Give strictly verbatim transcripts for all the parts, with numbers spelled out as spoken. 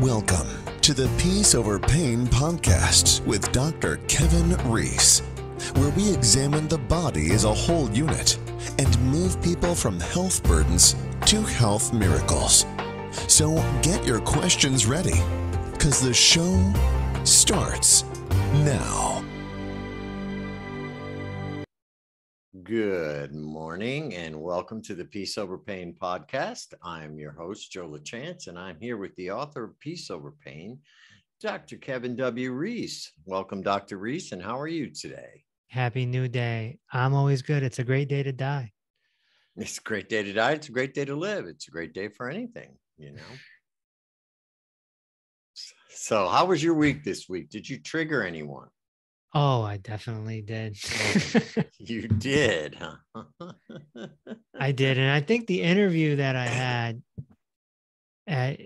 Welcome to the Peace Over Pain podcast with Doctor Kevin Reese, where we examine the body as a whole unit and move people from health burdens to health miracles. So get your questions ready, because the show starts now. Good morning and welcome to the Peace Over Pain podcast. I'm your host, Joe Lachance, and I'm here with the author of Peace Over Pain, Doctor Kevin W. Reese. Welcome, Doctor Reese, and how are you today? Happy new day. I'm always good. It's a great day to die. It's a great day to die. It's a great day to live. It's a great day for anything, you know. So how was your week this week? Did you trigger anyone? Oh, I definitely did. You did, huh? I did. And I think the interview that I had at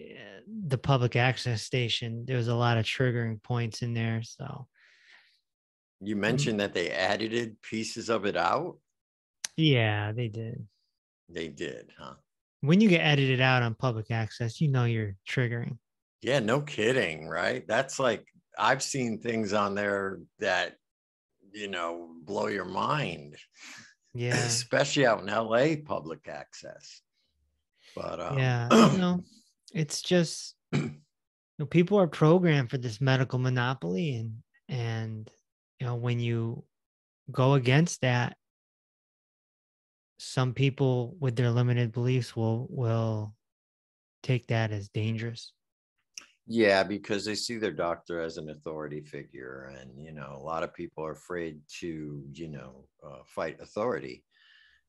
the public access station, there was a lot of triggering points in there. So you mentioned that they edited pieces of it out? Yeah, they did. They did, huh? When you get edited out on public access, you know you're triggering. Yeah, no kidding, right? That's like, I've seen things on there that, you know, blow your mind. Yeah. Especially out in L A public access. But um, yeah, you know, it's just, you know, people are programmed for this medical monopoly. And, and, you know, when you go against that, some people with their limited beliefs will, will take that as dangerous. Yeah, because they see their doctor as an authority figure. And, you know, a lot of people are afraid to, you know, uh, fight authority.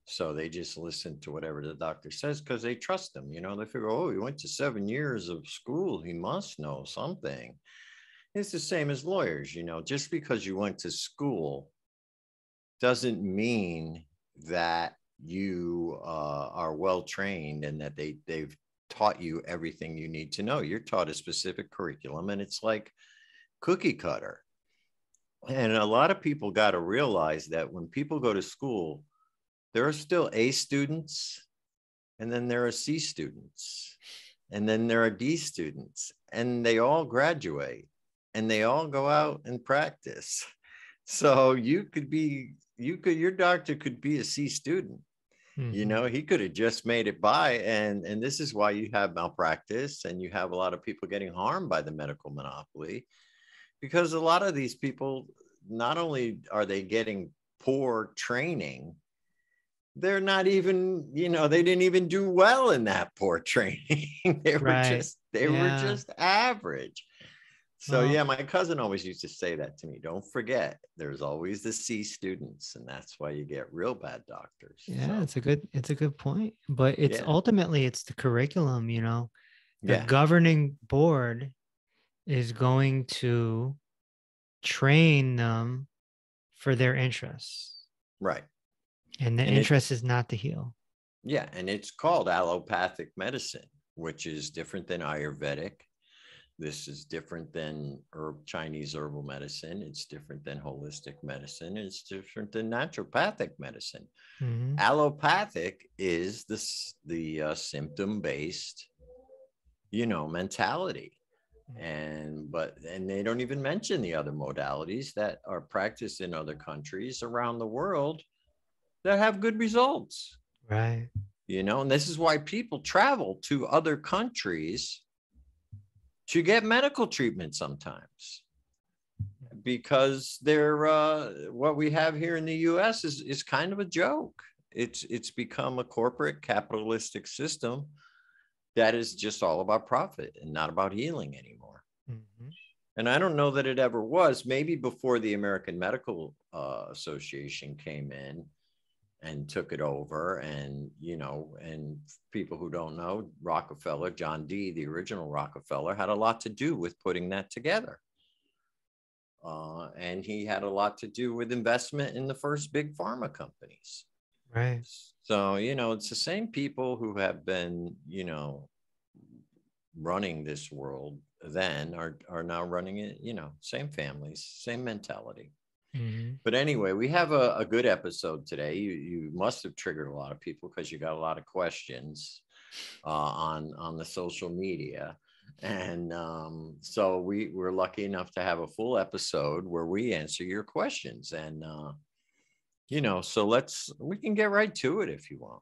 So they just listen to whatever the doctor says because they trust them. You know, they figure, oh, he went to seven years of school. He must know something. It's the same as lawyers, you know, just because you went to school doesn't mean that you uh, are well-trained and that they, they've taught you everything you need to know. You're taught a specific curriculum, and it's like cookie cutter. And a lot of people got to realize that when people go to school, there are still A students, and then there are C students, and then there are D students, and they all graduate, and they all go out and practice. So you could be, you could, your doctor could be a C student. You know, he could have just made it by, and, and this is why you have malpractice and you have a lot of people getting harmed by the medical monopoly, because a lot of these people, not only are they getting poor training, they're not even, you know, they didn't even do well in that poor training. they right. were just, they yeah. were just average. So well, yeah, my cousin always used to say that to me. Don't forget, there's always the C students, and that's why you get real bad doctors. Yeah, so. it's a good, it's a good point. But it's yeah. ultimately it's the curriculum, you know. The yeah. governing board is going to train them for their interests. Right. And the and interest it, is not to heal. Yeah, and it's called allopathic medicine, which is different than Ayurvedic. This is different than herb, Chinese herbal medicine. It's different than holistic medicine. It's different than naturopathic medicine. Mm-hmm. Allopathic is the, the uh, symptom-based, you know, mentality. And, but, and they don't even mention the other modalities that are practiced in other countries around the world that have good results. Right. You know, and this is why people travel to other countries to get medical treatment sometimes, because they're uh, what we have here in the U S is is kind of a joke. It's it's become a corporate capitalistic system that is just all about profit and not about healing anymore. Mm-hmm. And I don't know that it ever was. Maybe before the American Medical uh, Association came in and took it over. And, you know, and people who don't know, Rockefeller, John D., the original Rockefeller, had a lot to do with putting that together. Uh, and he had a lot to do with investment in the first big pharma companies. Right. So, you know, it's the same people who have been, you know, running this world then are, are now running it, you know, same families, same mentality. Mm-hmm. But anyway, we have a, a good episode today. You you must have triggered a lot of people because you got a lot of questions uh, on on the social media. And um, so we were lucky enough to have a full episode where we answer your questions. And, uh, you know, so let's, we can get right to it if you want.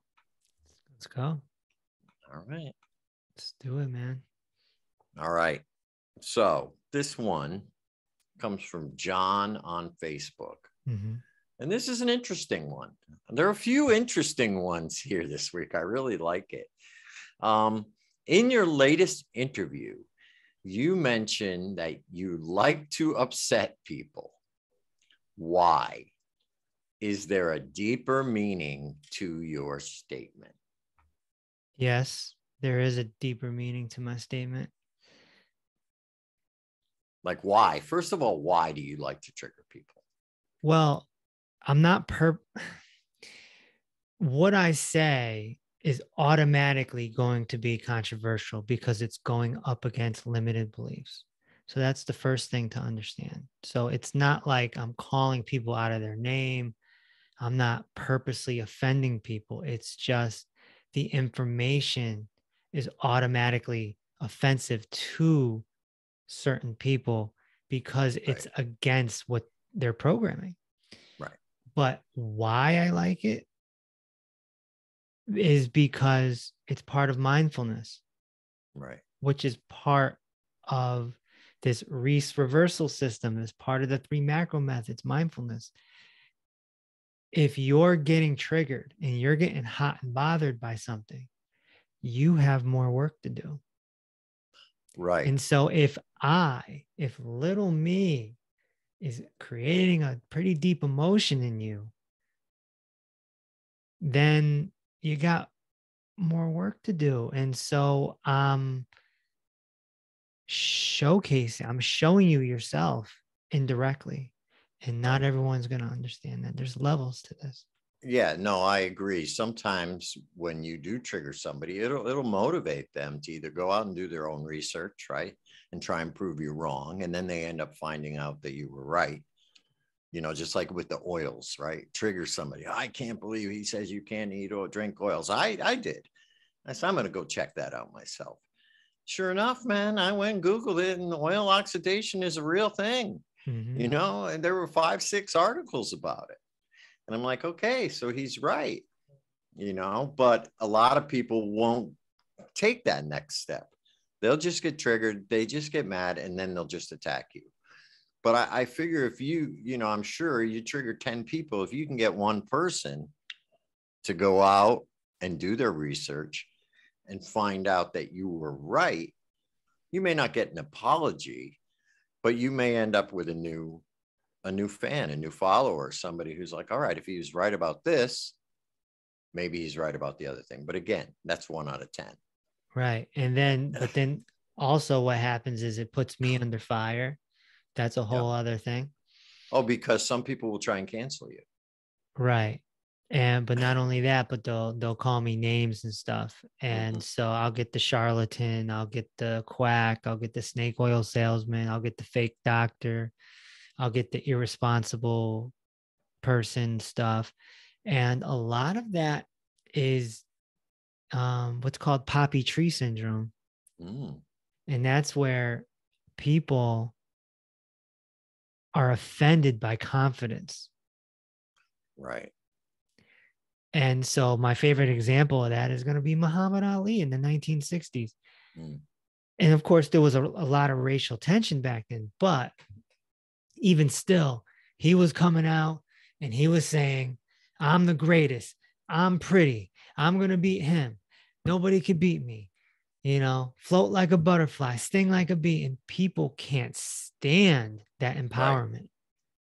Let's go. All right. Let's do it, man. All right. So this one comes from John on Facebook. Mm-hmm. And this is an interesting one. There are a few interesting ones here this week. I really like it. Um, in your latest interview, you mentioned that you like to upset people. Why? Is there a deeper meaning to your statement? Yes, there is a deeper meaning to my statement. Like why? First of all, why do you like to trigger people? Well, I'm not per. What I say is automatically going to be controversial because it's going up against limited beliefs. So that's the first thing to understand. So it's not like I'm calling people out of their name. I'm not purposely offending people. It's just the information is automatically offensive to certain people because it's right. against what they're programming. But why I like it is because it's part of mindfulness, right? Which is part of this Reese reversal system, is part of the three macro methods, mindfulness. If you're getting triggered and you're getting hot and bothered by something, you have more work to do. Right. And so if I, if little me is creating a pretty deep emotion in you, then you got more work to do. And so um, showcase, I'm showing you yourself indirectly, and not everyone's going to understand that. There's levels to this. Yeah, no, I agree. Sometimes when you do trigger somebody, it'll, it'll motivate them to either go out and do their own research, right? And try and prove you wrong. And then they end up finding out that you were right. You know, just like with the oils, right? Trigger somebody. I can't believe he says you can't eat or drink oils. I, I did. I said, I'm going to go check that out myself. Sure enough, man, I went and Googled it, and oil oxidation is a real thing, mm-hmm. you know, and there were five, six articles about it. And I'm like, okay, so he's right, you know, but a lot of people won't take that next step. They'll just get triggered. They just get mad, and then they'll just attack you. But I, I figure if you, you know, I'm sure you trigger ten people. If you can get one person to go out and do their research and find out that you were right, you may not get an apology, but you may end up with a new, a new fan, a new follower, somebody who's like, all right, if he was right about this, maybe he's right about the other thing. But again, that's one out of ten. Right. And then, but then also what happens is it puts me under fire. That's a whole yeah. other thing. Oh, because some people will try and cancel you. Right. And, but not only that, but they'll, they'll call me names and stuff. And mm-hmm. so I'll get the charlatan, I'll get the quack, I'll get the snake oil salesman, I'll get the fake doctor, I'll get the irresponsible person stuff. And a lot of that is Um, what's called poppy tree syndrome. Mm. And that's where people are offended by confidence. Right. And so my favorite example of that is going to be Muhammad Ali in the nineteen sixties. Mm. And of course, there was a, a lot of racial tension back then, but even still, he was coming out and he was saying, I'm the greatest. I'm pretty. I'm going to beat him. Nobody could beat me. You know, float like a butterfly, sting like a bee. And people can't stand that empowerment.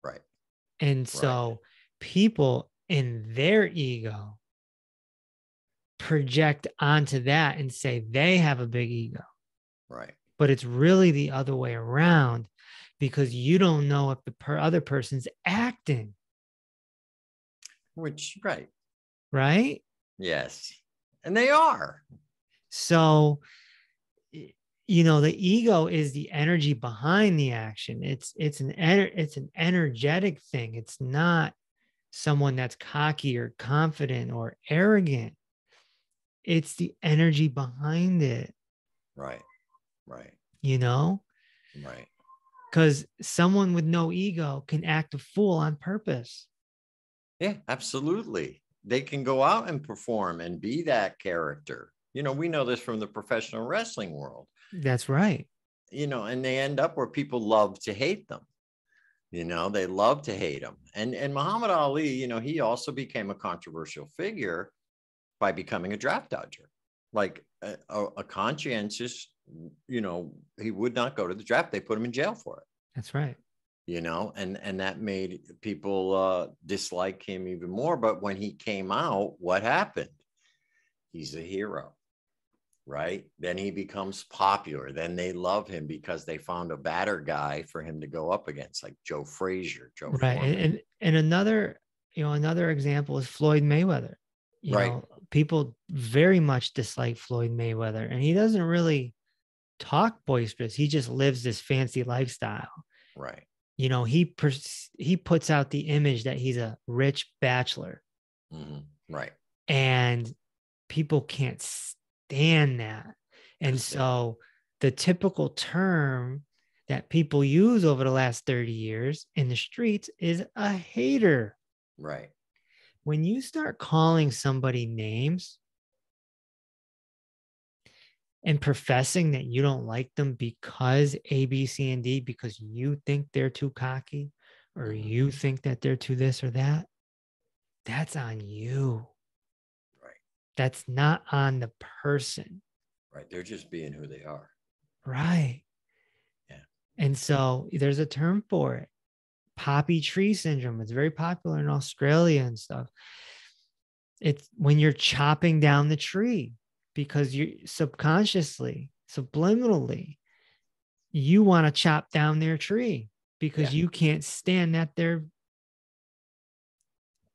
Right. right. And so right. people in their ego project onto that and say they have a big ego. Right. But it's really the other way around, because you don't know if the per- other person's acting. Which, right. Right? Yes. And they are. So, you know, the ego is the energy behind the action. It's, it's an, ener- it's an energetic thing. It's not someone that's cocky or confident or arrogant. It's the energy behind it. Right. Right. you know? Right. Because someone with no ego can act a fool on purpose. Yeah, absolutely. They can go out and perform and be that character. You know, we know this from the professional wrestling world. That's right. You know, and they end up where people love to hate them. You know, they love to hate him. And, and Muhammad Ali, you know, he also became a controversial figure by becoming a draft dodger. Like a, a, a conscientious, you know, he would not go to the draft. They put him in jail for it. That's right. You know, and, and that made people uh, dislike him even more. But when he came out, what happened? He's a hero, right? Then he becomes popular. Then they love him because they found a badder guy for him to go up against, like Joe Frazier. Joe right. And, and and another, you know, another example is Floyd Mayweather. You right. know, people very much dislike Floyd Mayweather, and he doesn't really talk boisterous. He just lives this fancy lifestyle. Right. You know, he pers- he puts out the image that he's a rich bachelor. Mm, right. And people can't stand that. And so the typical term that people use over the last thirty years in the streets is a hater. Right. When you start calling somebody names and professing that you don't like them because A, B, C, and D, because you think they're too cocky or you think that they're too this or that, that's on you. That's not on the person. Right. They're just being who they are. Right. Yeah. And so there's a term for it. Poppy tree syndrome. It's very popular in Australia and stuff. It's when you're chopping down the tree because you subconsciously, subliminally, you want to chop down their tree because yeah. you can't stand that they're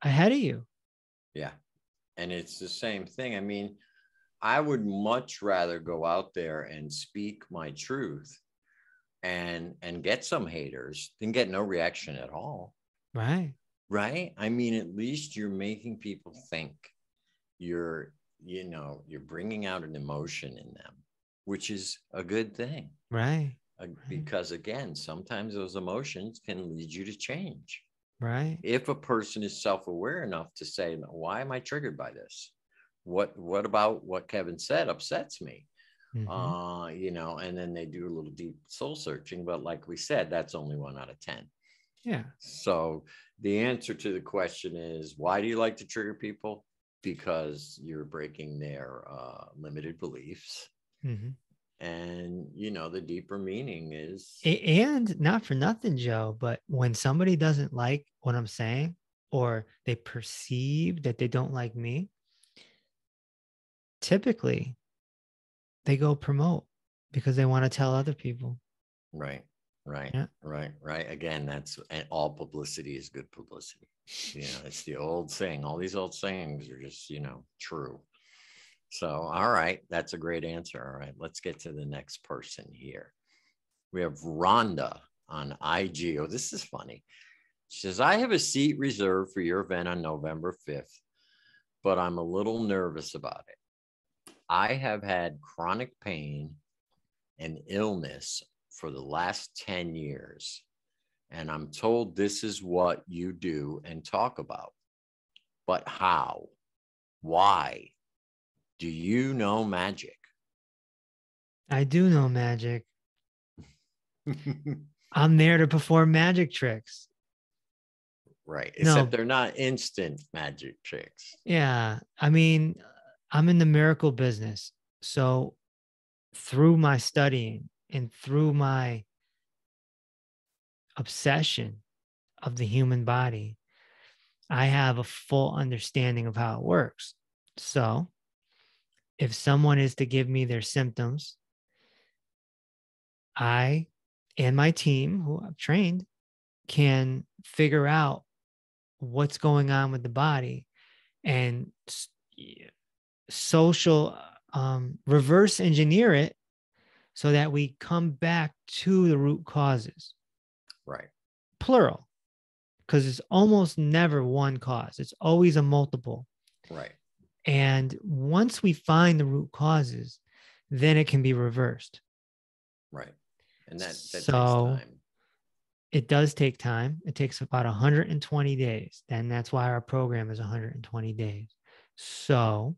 ahead of you. Yeah. And it's the same thing. I mean, I would much rather go out there and speak my truth and and get some haters than get no reaction at all. Right. Right. I mean, at least you're making people think. You're, you know, you're bringing out an emotion in them, which is a good thing. Right. Uh, right. Because again, sometimes those emotions can lead you to change. Right. If a person is self-aware enough to say, why am I triggered by this? What, what about what Kevin said upsets me? Mm-hmm. Uh, you know, and then they do a little deep soul searching, but like we said, that's only one out of ten. Yeah. So the answer to the question is, why do you like to trigger people? Because you're breaking their uh, limited beliefs. Mm-hmm. And, you know, the deeper meaning is. And not for nothing, Joe, but when somebody doesn't like what I'm saying, or they perceive that they don't like me, typically they go promote because they want to tell other people. Right, right, yeah. right, right. Again, that's and all publicity is good publicity. You know, it's the old saying. All these old sayings are just, you know, true. So, all right, that's a great answer. All right, let's get to the next person here. We have Rhonda on I G. Oh, this is funny. She says, I have a seat reserved for your event on November fifth, but I'm a little nervous about it. I have had chronic pain and illness for the last ten years, and I'm told this is what you do and talk about. But how? Why? Do you know magic? I do know magic. I'm there to perform magic tricks. Right. Except no. They're not instant magic tricks. Yeah. I mean, I'm in the miracle business. So through my studying and through my obsession of the human body, I have a full understanding of how it works. So if someone is to give me their symptoms, I and my team, who I've trained, can figure out what's going on with the body and social um, reverse engineer it so that we come back to the root causes. Right. Plural, because it's almost never one cause. It's always a multiple. Right. And once we find the root causes, then it can be reversed. Right. And that, that so takes time. It does take time. It takes about one hundred twenty days. And that's why our program is one hundred twenty days. So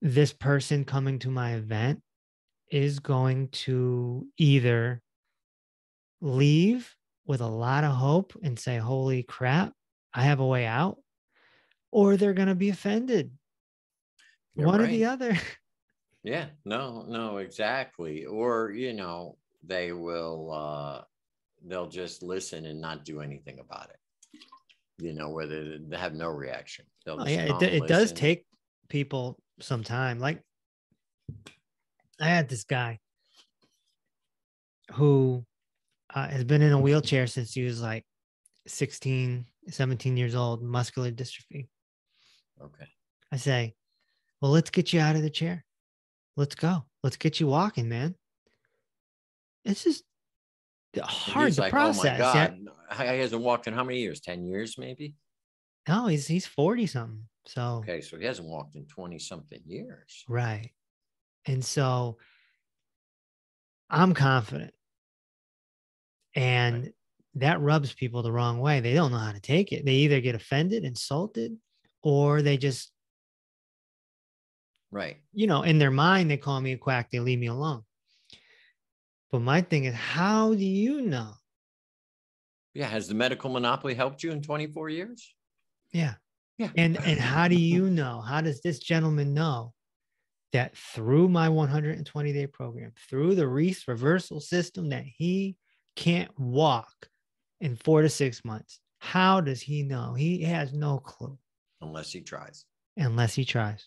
this person coming to my event is going to either leave with a lot of hope and say, holy crap, I have a way out, or they're going to be offended. You're One right. or the other. Yeah, no, no, exactly. Or, you know, they will, uh, they'll just listen and not do anything about it. You know, where they, they have no reaction. They'll just oh, yeah, it, it does take people some time. Like I had this guy who uh, has been in a wheelchair since he was like sixteen, seventeen years old, muscular dystrophy. Okay. I say, well, let's get you out of the chair. Let's go. Let's get you walking, man. It's just hard to like, process. Oh my God. Yeah. He hasn't walked in how many years? ten years maybe? No, he's he's forty something. So okay, so he hasn't walked in twenty something years. Right. And so I'm confident. And right. that rubs people the wrong way. They don't know how to take it. They either get offended, insulted, or they just, right. you know, in their mind, they call me a quack. They leave me alone. But my thing is, how do you know? Yeah. Has the medical monopoly helped you in twenty-four years? Yeah. Yeah. And, and how do you know? How does this gentleman know that through my one hundred twenty day program, through the Reese reversal system, that he can't walk in four to six months? How does he know? He has no clue. Unless he tries. Unless he tries.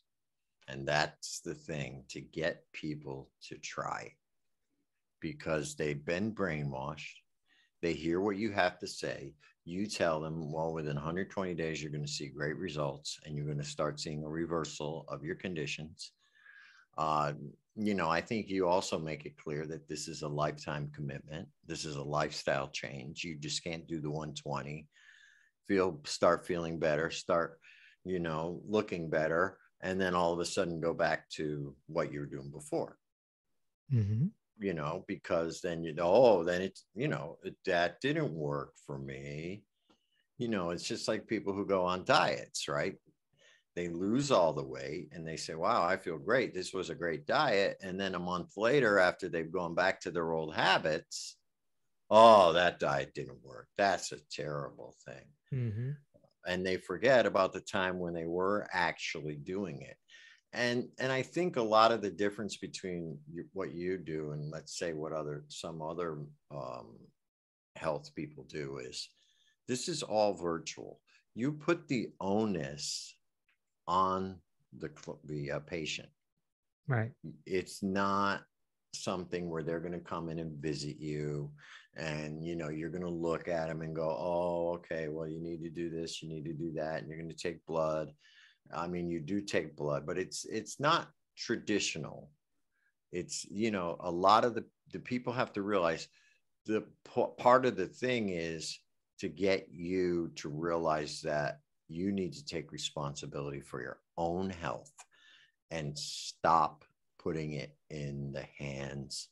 And that's the thing, to get people to try, because they've been brainwashed. They hear what you have to say. You tell them, well, within one hundred twenty days, you're going to see great results and you're going to start seeing a reversal of your conditions. Uh, you know, I think you also make it clear that this is a lifetime commitment. This is a lifestyle change. You just can't do the one twenty. Feel, start feeling better, start, you know, looking better, and then all of a sudden go back to what you were doing before. Mm-hmm. You know, because then you know, oh, then it's, you know, that didn't work for me. You know, it's just like people who go on diets, right? They lose all the weight and they say, wow, I feel great. This was a great diet. And then a month later, after they've gone back to their old habits, oh, that diet didn't work. That's a terrible thing. Mm-hmm. And they forget about the time when they were actually doing it. And, and I think a lot of the difference between what you do and let's say what other, some other um, health people do is this is all virtual. You put the onus on the, the uh, patient. Right. It's not something where they're going to come in and visit you and, you know, you're going to look at them and go, oh, okay, well, you need to do this. You need to do that. And you're going to take blood. I mean, you do take blood, but it's, it's not traditional. It's, you know, a lot of the, the people have to realize the part of the thing is to get you to realize that you need to take responsibility for your own health and stop putting it in the hands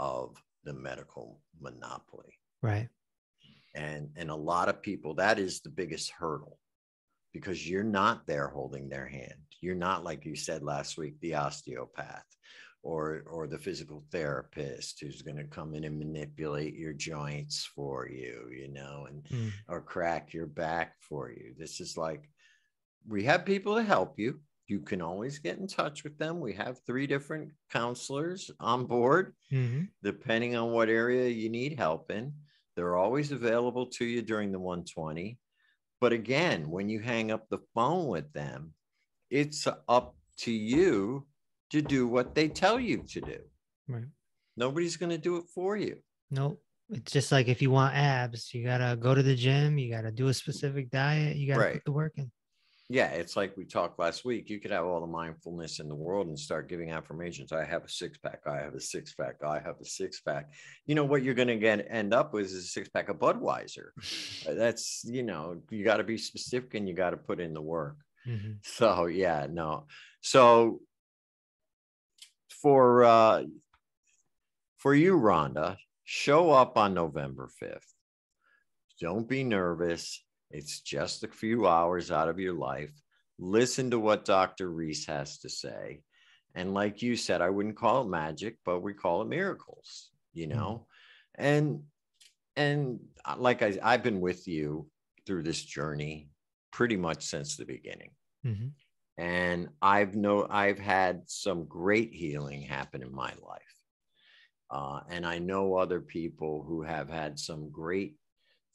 of the medical monopoly. Right. And, and a lot of people, that is the biggest hurdle. Because you're not there holding their hand. You're not, like you said last week, the osteopath or, or the physical therapist who's going to come in and manipulate your joints for you, you know, and mm. or crack your back for you. This is like, we have people to help you. You can always get in touch with them. We have three different counselors on board, mm-hmm. depending on what area you need help in. They're always available to you during the one twenty. But again, when you hang up the phone with them, it's up to you to do what they tell you to do. Right. Nobody's going to do it for you. Nope. It's just like if you want abs, you got to go to the gym. You got to do a specific diet. You got to right. put the work in. Yeah. It's like we talked last week. You could have all the mindfulness in the world and start giving affirmations. I have a six pack. I have a six pack. I have a six pack. You know what you're going to get end up with is a six pack of Budweiser. That's, you know, you got to be specific and you got to put in the work. Mm-hmm. So yeah, no. So for uh, for you, Rhonda, show up on November fifth. Don't be nervous. It's just a few hours out of your life. Listen to what Doctor Reese has to say. And like you said, I wouldn't call it magic, but we call it miracles, you know? Mm-hmm. And and like I, I've been with you through this journey pretty much since the beginning. Mm-hmm. And I've no, I've had some great healing happen in my life. Uh, and I know other people who have had some great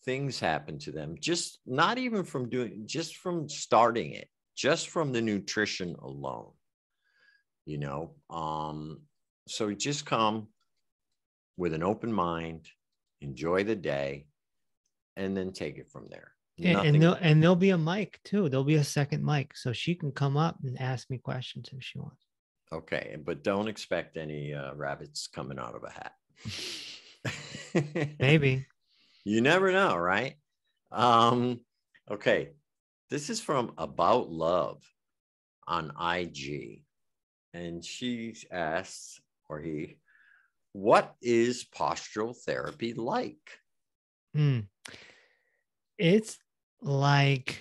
things happen to them, just not even from doing, just from starting it, just from the nutrition alone, you know? Um, so just come with an open mind, enjoy the day, and then take it from there. And, and, there'll, and there'll be a mic too. There'll be a second mic. So she can come up and ask me questions if she wants. Okay. But don't expect any uh, rabbits coming out of a hat. Maybe. You never know, right? Um, okay. This is from About Love on I G. And she asks, or he, what is postural therapy like? Mm. It's like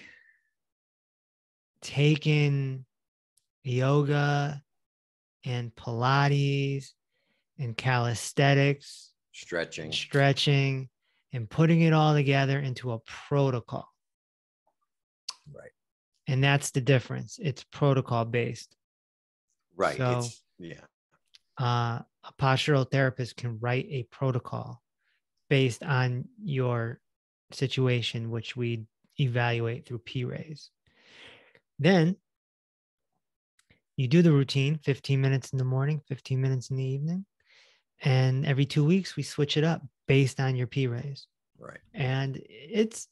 taking yoga and Pilates and calisthenics, stretching, stretching, and putting it all together into a protocol. Right. And that's the difference. It's protocol based. Right. So, it's, yeah. Uh, a postural therapist can write a protocol based on your situation, which we evaluate through P-rays. Then you do the routine, fifteen minutes in the morning, fifteen minutes in the evening. And every two weeks we switch it up based on your P-rays. Right. And it's,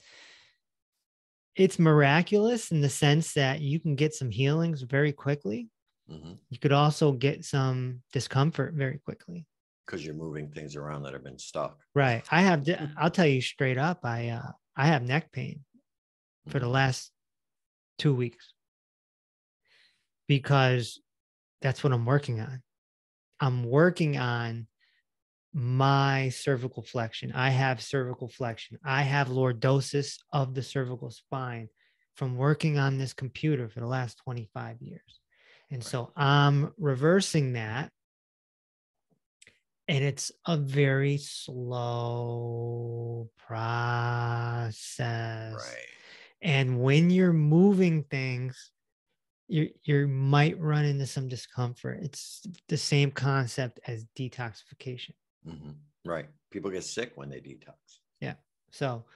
it's miraculous in the sense that you can get some healings very quickly. Mm-hmm. You could also get some discomfort very quickly, because you're moving things around that have been stuck. Right. I have, I'll tell you straight up, I, uh, I have neck pain for the last two weeks because that's what I'm working on. I'm working on my cervical flexion. I have cervical flexion. I have lordosis of the cervical spine from working on this computer for the last twenty-five years. And so I'm reversing that. And it's a very slow process. Right. And when you're moving things, you you might run into some discomfort. It's the same concept as detoxification. Mm-hmm. Right. People get sick when they detox. Yeah. So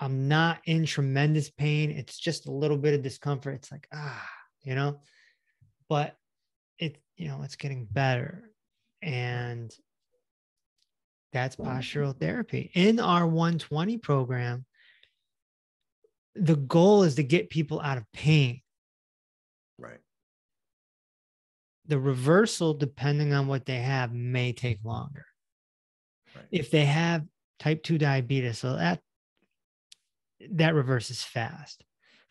I'm not in tremendous pain. It's just a little bit of discomfort. It's like, ah, you know, but it, you know, it's getting better. And that's postural therapy. In our one twenty program, the goal is to get people out of pain. Right. The reversal, depending on what they have, may take longer. Right. If they have type two diabetes, so that, that reverses fast.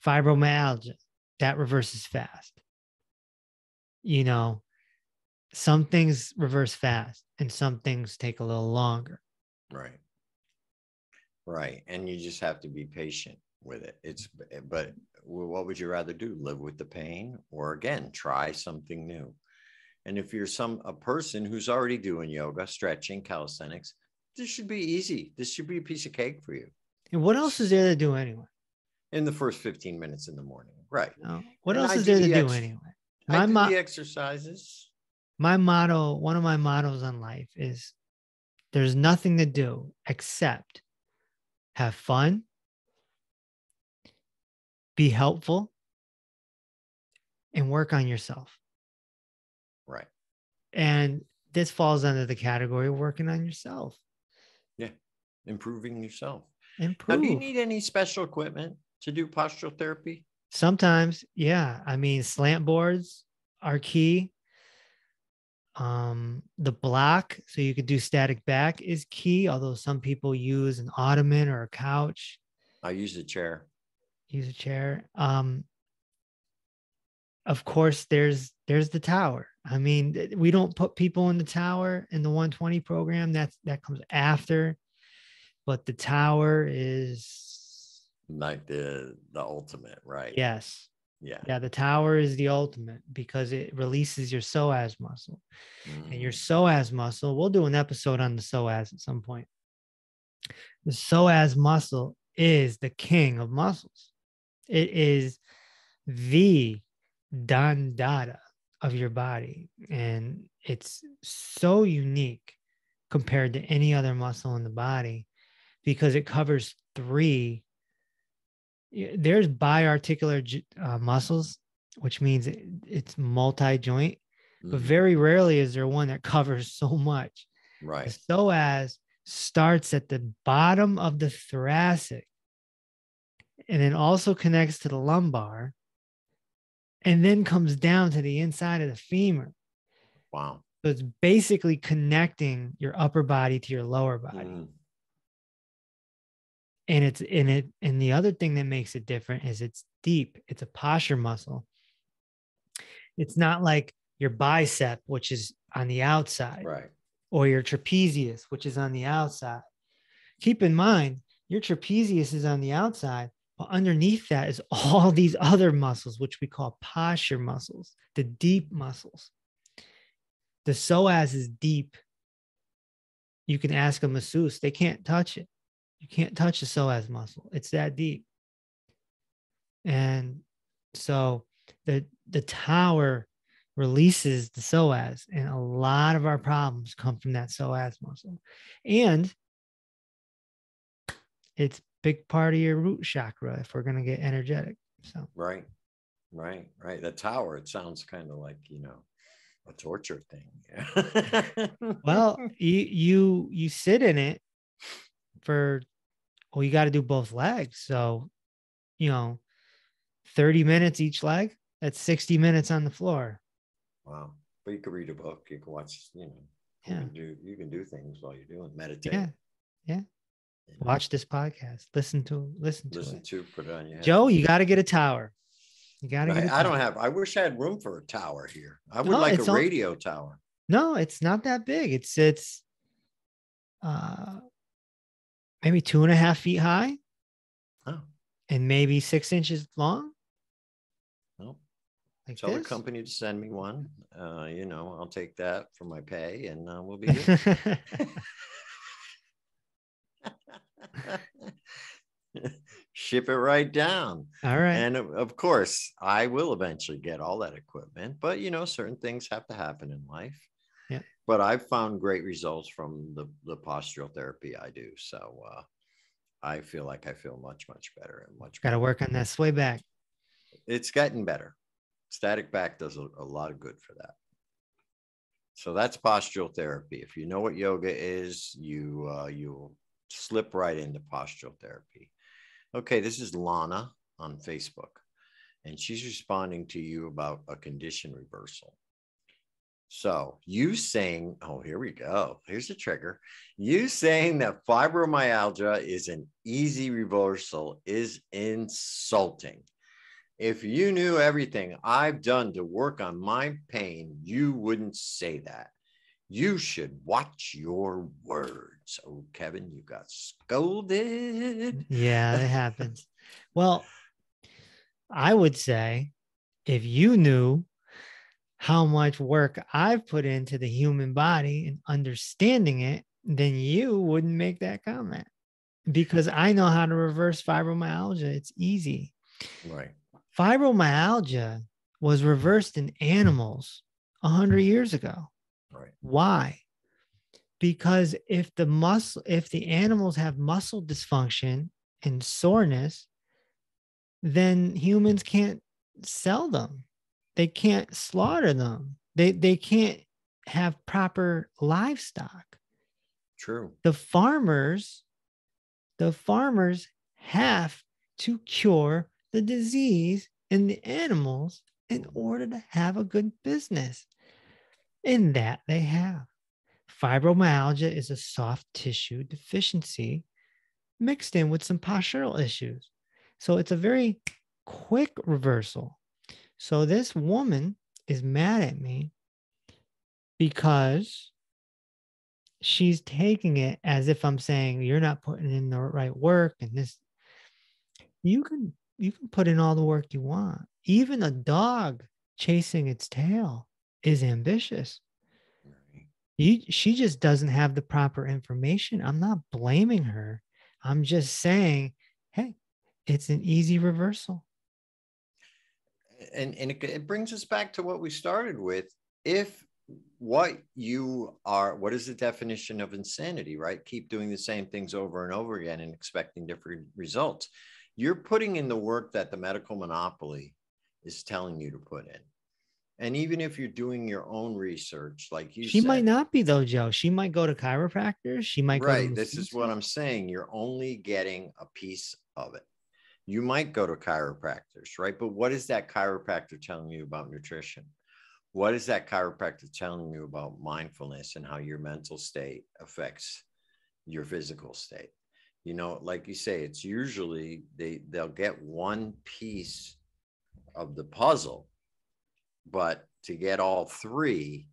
Fibromyalgia, that reverses fast. You know, some things reverse fast and some things take a little longer. Right. Right. And you just have to be patient with it. It's, but what would you rather do? Live with the pain, or again, try something new? And if you're some, a person who's already doing yoga, stretching, calisthenics, this should be easy. This should be a piece of cake for you. And what else is there to do anyway? In the first fifteen minutes in the morning. Right. No. What and else is there to do anyway? My mo- the exercises. My motto, one of my mottos on life is there's nothing to do except have fun, be helpful, and work on yourself. Right. And this falls under the category of working on yourself. Yeah. Improving yourself. Improve. Now, do you need any special equipment to do postural therapy? Sometimes, yeah. I mean, slant boards are key. Um, the block, so you could do static back, is key, although some people use an ottoman or a couch. I use a chair. Use a chair. Um, of course, there's there's the tower. I mean, we don't put people in the tower in the one twenty program. That's that comes after. But the tower is like the the ultimate, right? Yes. Yeah. Yeah. The tower is the ultimate because it releases your psoas muscle. Mm. And your psoas muscle, we'll do an episode on the psoas at some point. The psoas muscle is the king of muscles. It is the dandata of your body. And it's so unique compared to any other muscle in the body because it covers three. There's biarticular uh, muscles, which means it, it's multi-joint, mm-hmm. but very rarely is there one that covers so much. Right. The psoas starts at the bottom of the thoracic and then also connects to the lumbar and then comes down to the inside of the femur. Wow. So it's basically connecting your upper body to your lower body. Mm. And it's in it. And the other thing that makes it different is it's deep. It's a posture muscle. It's not like your bicep, which is on the outside, right, or your trapezius, which is on the outside. Keep in mind, your trapezius is on the outside, but underneath that is all these other muscles, which we call posture muscles, the deep muscles. The psoas is deep. You can ask a masseuse, they can't touch it. You can't touch the psoas muscle. It's that deep. And so the, the tower releases the psoas, and a lot of our problems come from that psoas muscle. And it's a big part of your root chakra if we're going to get energetic. So right, right, right. The tower, it sounds kind of like, you know, a torture thing. Well, you, you, you sit in it. For, well, you got to do both legs. So, you know, thirty minutes each leg, that's sixty minutes on the floor. Wow. But you could read a book, you could watch, you know, yeah. you, can do, you can do things while you're doing, meditate. Yeah. Yeah. You know? Watch this podcast, listen to, listen to, listen to, put it on your head. Joe, you got to get a tower. You got to right. get a tower. I don't have, I wish I had room for a tower here. I would no, like a radio on, tower. No, it's not that big. It's, it's, uh, maybe two and a half feet high, oh, and maybe six inches long. Well, like tell this. The company to send me one. Uh, you know, I'll take that for my pay, and uh, we'll be good. Ship it right down. All right. And of course, I will eventually get all that equipment, but you know, certain things have to happen in life. Yeah. But I've found great results from the, the postural therapy I do. So uh, I feel like I feel much, much better and much better. Got to work on that sway back. It's gotten better. Static back does a, a lot of good for that. So that's postural therapy. If you know what yoga is, you uh, you'll slip right into postural therapy. Okay, this is Lana on Facebook, and she's responding to you about a condition reversal. So you saying, oh, here we go. Here's the trigger. You saying that fibromyalgia is an easy reversal is insulting. If you knew everything I've done to work on my pain, you wouldn't say that. You should watch your words. Oh, Kevin, you got scolded. Yeah, it happens. Well, I would say if you knew how much work I've put into the human body and understanding it, then you wouldn't make that comment because I know how to reverse fibromyalgia. It's easy. Right. Fibromyalgia was reversed in animals a hundred years ago. Right. Why? Because if the muscle, if the animals have muscle dysfunction and soreness, then humans can't sell them. They can't slaughter them. They, they can't have proper livestock. True. The farmers, the farmers have to cure the disease in the animals in order to have a good business. And that they have. Fibromyalgia is a soft tissue deficiency mixed in with some postural issues. So it's a very quick reversal. So this woman is mad at me because she's taking it as if I'm saying you're not putting in the right work and this. You can you can put in all the work you want. Even a dog chasing its tail is ambitious. You, she just doesn't have the proper information. I'm not blaming her. I'm just saying, hey, it's an easy reversal. And, and it, it brings us back to what we started with. If what you are, what is the definition of insanity, right? Keep doing the same things over and over again and expecting different results. You're putting in the work that the medical monopoly is telling you to put in. And even if you're doing your own research, like you she said, might not be though, Joe. She might go to chiropractors. She might go right. To this is what I'm saying. You're only getting a piece of it. You might go to chiropractors, right? But what is that chiropractor telling you about nutrition? What is that chiropractor telling you about mindfulness and how your mental state affects your physical state? You know, like you say, it's usually they they'll get one piece of the puzzle. But to get all three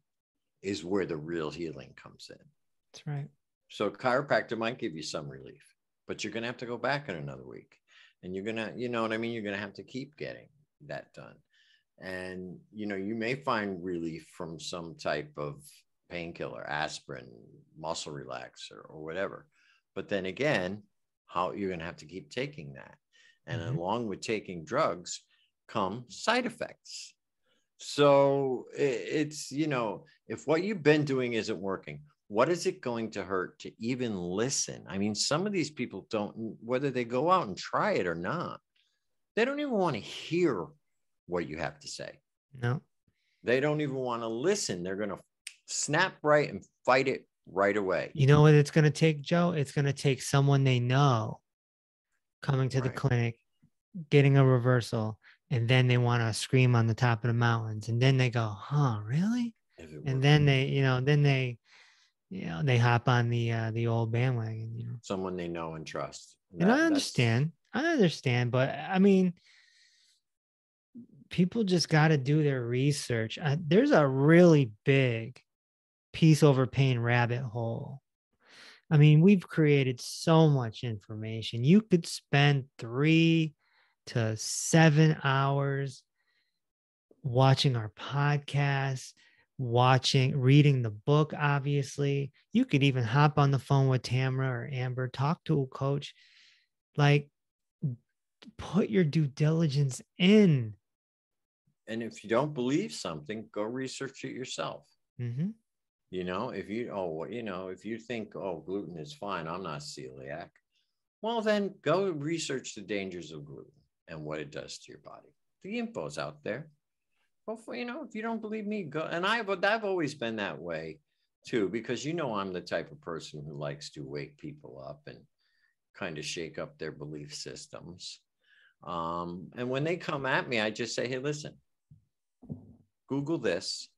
is where the real healing comes in. That's right. So chiropractor might give you some relief, but you're going to have to go back in another week and you're going to, you know what I mean? You're going to have to keep getting that done. And, you know, you may find relief from some type of painkiller, aspirin, muscle relaxer, or whatever. But then again, how you're going to have to keep taking that. And mm-hmm. along with taking drugs come side effects. So it's, you know, if what you've been doing isn't working, what is it going to hurt to even listen? I mean, some of these people don't, whether they go out and try it or not, they don't even want to hear what you have to say. No, they don't even want to listen. They're going to snap right and fight it right away. You know what it's going to take, Joe? It's going to take someone they know coming to right. the clinic, getting a reversal. And then they want to scream on the top of the mountains. And then they go, huh, really? And then they, you know, then they, you know, they hop on the, uh, the old bandwagon, you know, someone they know and trust. And, and that, I understand, that's... I understand, but I mean, people just got to do their research. I, there's a really big peace over pain rabbit hole. I mean, we've created so much information. You could spend three to seven hours watching our podcast, watching, reading the book, obviously. You could even hop on the phone with Tamara or Amber, talk to a coach, like put your due diligence in. And if you don't believe something, go research it yourself. Mm-hmm. You know, if you, oh, you know, if you think, oh, gluten is fine, I'm not celiac. Well, then go research the dangers of gluten and what it does to your body. The info's out there. Hopefully, you know, if you don't believe me, go. And I, but I've always been that way too, because you know I'm the type of person who likes to wake people up and kind of shake up their belief systems. Um, and when they come at me, I just say, hey, listen, Google this.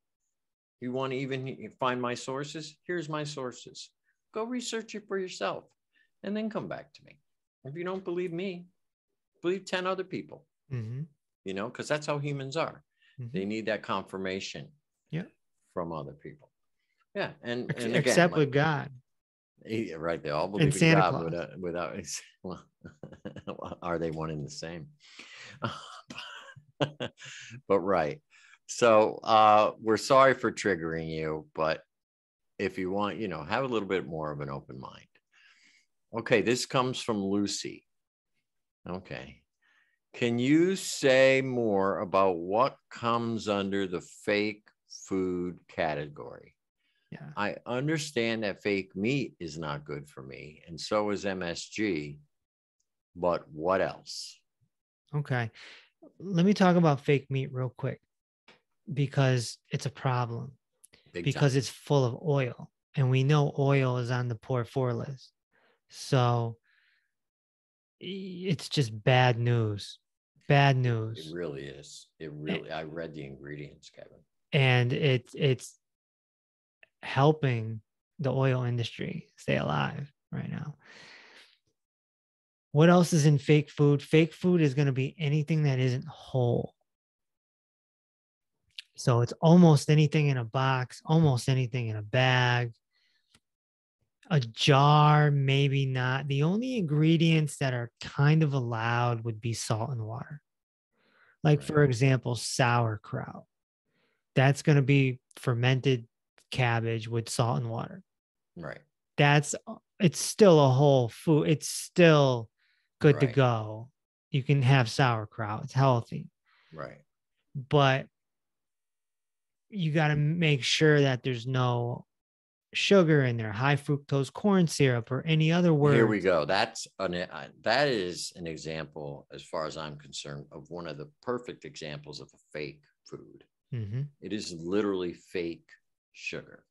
You want to even find my sources? Here's my sources. Go research it for yourself and then come back to me. If you don't believe me, believe ten other people, mm-hmm. you know, because that's how humans are. Mm-hmm. They need that confirmation yeah. from other people. Yeah. And, and again, except like, with God. Right. They all believe in God without, without well, are they one and the same? But right. So uh, we're sorry for triggering you, but if you want, you know, have a little bit more of an open mind. Okay, this comes from Lucy. Okay. Can you say more about what comes under the fake food category? Yeah. I understand that fake meat is not good for me, and so is M S G, but what else? Okay. Let me talk about fake meat real quick because it's a problem. Big because time. It's full of oil, and we know oil is on the poor four list. So it's just bad news, bad news. It really is. It really, I read the ingredients, Kevin. And it's, it's helping the oil industry stay alive right now. What else is in fake food? Fake food is going to be anything that isn't whole. So it's almost anything in a box, almost anything in a bag, a jar, maybe not. The only ingredients that are kind of allowed would be salt and water. Like, right. For example, sauerkraut. That's going to be fermented cabbage with salt and water. Right. That's, it's still a whole food. It's still good right. to go. You can have sauerkraut. It's healthy. Right. But you got to make sure that there's no sugar in there, high fructose corn syrup, or any other word. Here we go. That's an, uh, that is an example, as far as I'm concerned, of one of the perfect examples of a fake food. Mm-hmm. It is literally fake sugar.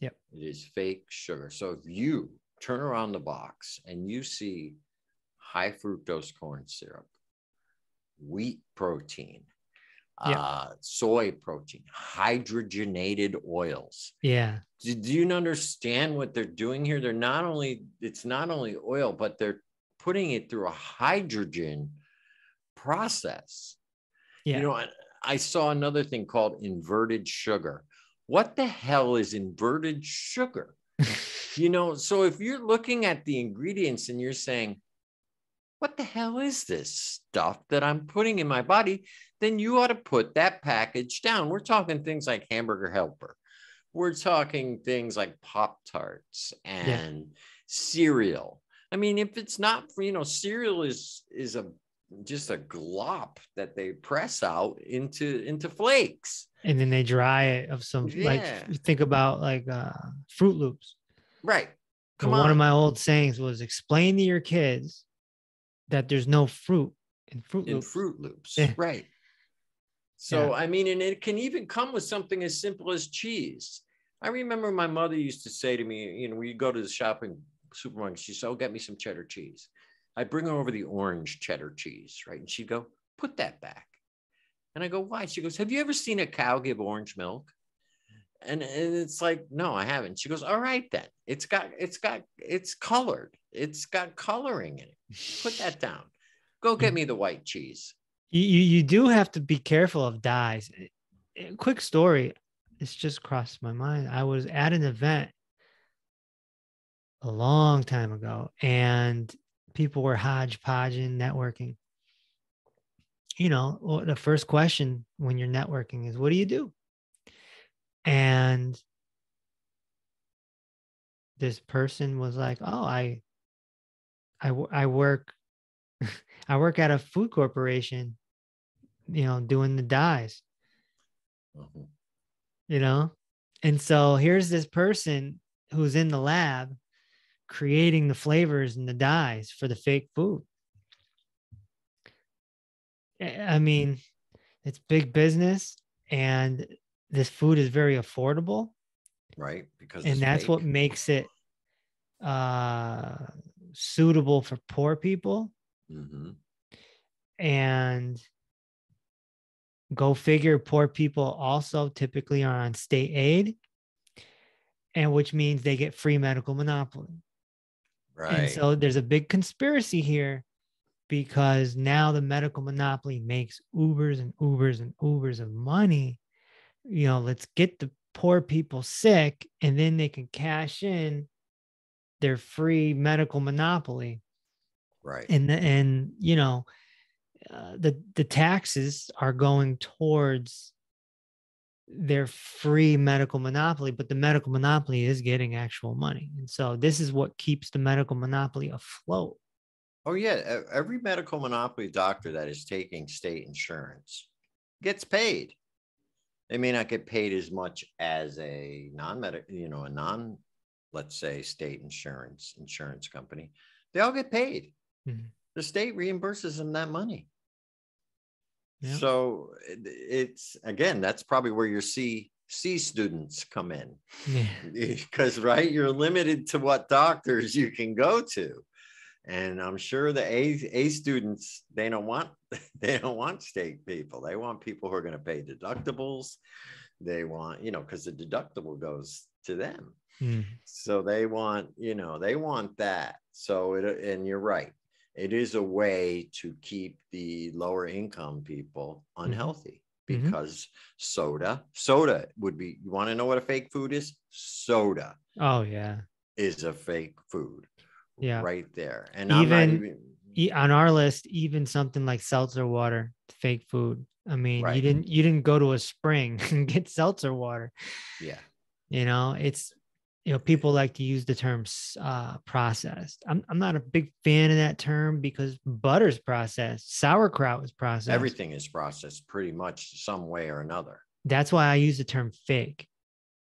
Yep. It is fake sugar. So if you turn around the box and you see high fructose corn syrup, wheat protein, yeah. uh, soy protein, hydrogenated oils. Yeah. Do, do you understand what they're doing here? They're not only, it's not only oil, but they're putting it through a hydrogen process. Yeah. You know, I, I saw another thing called inverted sugar. What the hell is inverted sugar? You know, so if you're looking at the ingredients and you're saying, what the hell is this stuff that I'm putting in my body? Then you ought to put that package down. We're talking things like Hamburger Helper. We're talking things like Pop-Tarts and yeah. cereal. I mean, if it's not, you know, cereal is, is a, just a glop that they press out into, into flakes. And then they dry it of some, yeah. like, think about like uh, Fruit Loops. Right. Come on. One of my old sayings was, explain to your kids that there's no fruit in Fruit Loops. In Fruit Loops, yeah. right. So, yeah. I mean, and it can even come with something as simple as cheese. I remember my mother used to say to me, you know, we go to the shopping supermarket, she said, oh, get me some cheddar cheese. I bring her over the orange cheddar cheese, right? And she'd go, put that back. And I go, why? She goes, have you ever seen a cow give orange milk? And, and it's like, no, I haven't. She goes, all right, then. It's got, it's got, it's colored. It's got coloring in it. Put that down. Go get me the white cheese. You, you do have to be careful of dyes. Quick story. It's just crossed my mind. I was at an event a long time ago, and people were hodgepodging, networking. You know, the first question when you're networking is, what do you do? And this person was like, oh, I, I, I work, I work at a food corporation, you know, doing the dyes, mm-hmm. you know? And so here's this person who's in the lab creating the flavors and the dyes for the fake food. I mean, it's big business, and this food is very affordable. Right. Because and that's fake. What makes it uh, suitable for poor people. Mm-hmm. And go figure, poor people also typically are on state aid, and which means they get free medical monopoly. Right. And so there's a big conspiracy here, because now the medical monopoly makes Ubers and Ubers and Ubers of money. You know, let's get the poor people sick, and then they can cash in their free medical monopoly. Right. And, the, and you know, uh, the, the taxes are going towards their free medical monopoly, but the medical monopoly is getting actual money. And so this is what keeps the medical monopoly afloat. Oh, yeah. Every medical monopoly doctor that is taking state insurance gets paid. They may not get paid as much as a non-medical, you know, a non, let's say, state insurance, insurance company. They all get paid. Mm-hmm. The state reimburses them that money. Yeah. So it's, again, that's probably where your C, C students come in. Yeah. Because, right, you're limited to what doctors you can go to. And I'm sure the A, A students, they don't want, they don't want state people. They want people who are going to pay deductibles. They want, you know, because the deductible goes to them. Mm. So they want, you know, they want that. So, it, and you're right. It is a way to keep the lower income people unhealthy. because mm-hmm. soda, soda would be, you want to know what a fake food is? Soda. Oh yeah. Is a fake food. Yeah. Right there. And even, I'm not even e- on our list, even something like seltzer water, fake food. I mean, right. you didn't, you didn't go to a spring and get seltzer water. Yeah. You know, it's, you know, people like to use the term uh, processed. I'm I'm not a big fan of that term because butter's processed, sauerkraut is processed. Everything is processed pretty much some way or another. That's why I use the term fake.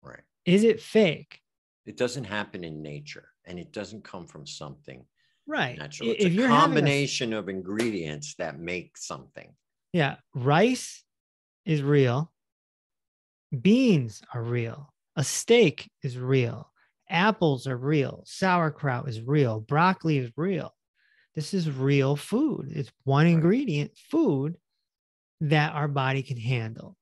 Right. Is it fake? It doesn't happen in nature and it doesn't come from something right. natural. It's if a you're combination a... of ingredients that make something. Yeah. Rice is real. Beans are real. A steak is real. Apples are real. Sauerkraut is real. Broccoli is real. This is real food. It's one right. ingredient food that our body can handle.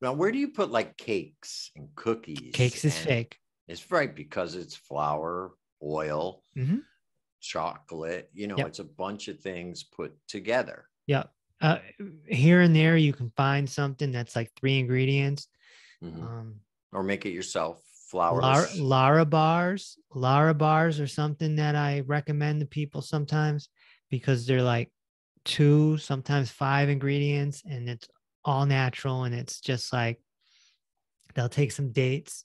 Now, where do you put like cakes and cookies? Cakes is fake. It's right because it's flour, oil, mm-hmm. chocolate. You know, yep. it's a bunch of things put together. Yeah. Uh, here and there, you can find something that's like three ingredients. Mm-hmm. Um, Or make it yourself. Flourless. Lara, Lara bars. Lara bars are something that I recommend to people sometimes because they're like two, sometimes five ingredients and it's all natural. And it's just like, they'll take some dates,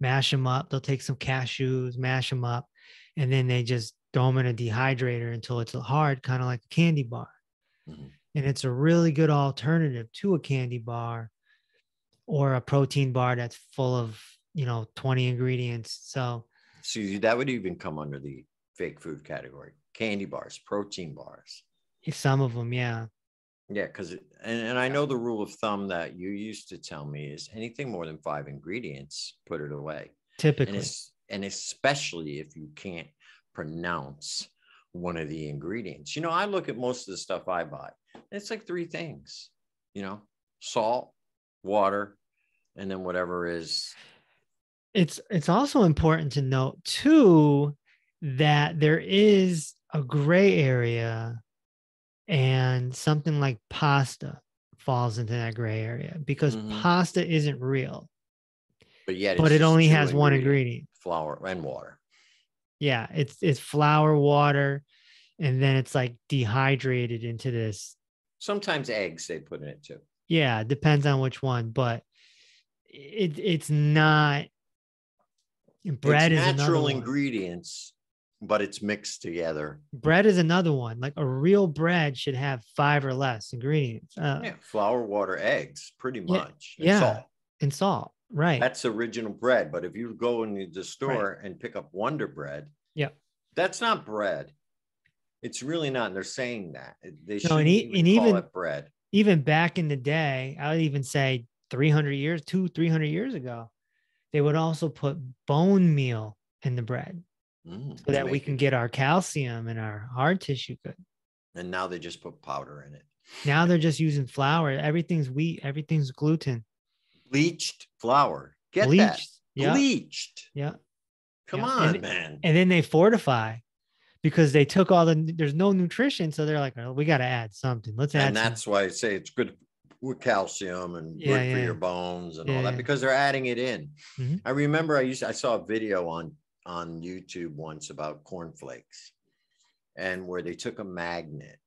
mash them up. They'll take some cashews, mash them up. And then they just throw them in a dehydrator until it's hard, kind of like a candy bar. Mm-hmm. And it's a really good alternative to a candy bar or a protein bar that's full of, you know, twenty ingredients. So, so that would even come under the fake food category. Candy bars, protein bars. Some of them, yeah. Yeah, because, and, and I know the rule of thumb that you used to tell me is anything more than five ingredients, put it away. Typically. And, es- and especially if you can't pronounce one of the ingredients. You know, I look at most of the stuff I buy. It's like three things, you know, salt, water, and then whatever is. It's it's also important to note too that there is a gray area, and something like pasta falls into that gray area because mm-hmm. pasta isn't real, but yet but it only has one ingredient, flour and water. Yeah, it's it's flour, water, and then it's like dehydrated into this. Sometimes eggs they put in it too. Yeah, it depends on which one, but it it's not. Bread it's is natural ingredients, but it's mixed together. Bread is another one. Like a real bread should have five or less ingredients. Uh, yeah, flour, water, eggs, pretty much. Yeah, and yeah. salt. And salt, right? That's original bread. But if you go into the store right. and pick up Wonder Bread, yeah, that's not bread. It's really not. And they're saying that they should no, and e- even and call even, it bread. Even back in the day, I would even say three hundred years, two, three hundred years ago, they would also put bone meal in the bread mm, so that we can it. get our calcium and our hard tissue good. And now they just put powder in it. Now they're just using flour. Everything's wheat. Everything's gluten. Bleached flour. Get Bleached. that. Yeah. Bleached. Yeah. Come yeah. on, and, man. And then they fortify. Because they took all the, there's no nutrition. So they're like, oh, we got to add something. Let's add. And that's something. Why I say it's good with calcium and yeah, good yeah. for your bones and yeah, all that, yeah. because they're adding it in. Mm-hmm. I remember I used, I saw a video on, on YouTube once about cornflakes and where they took a magnet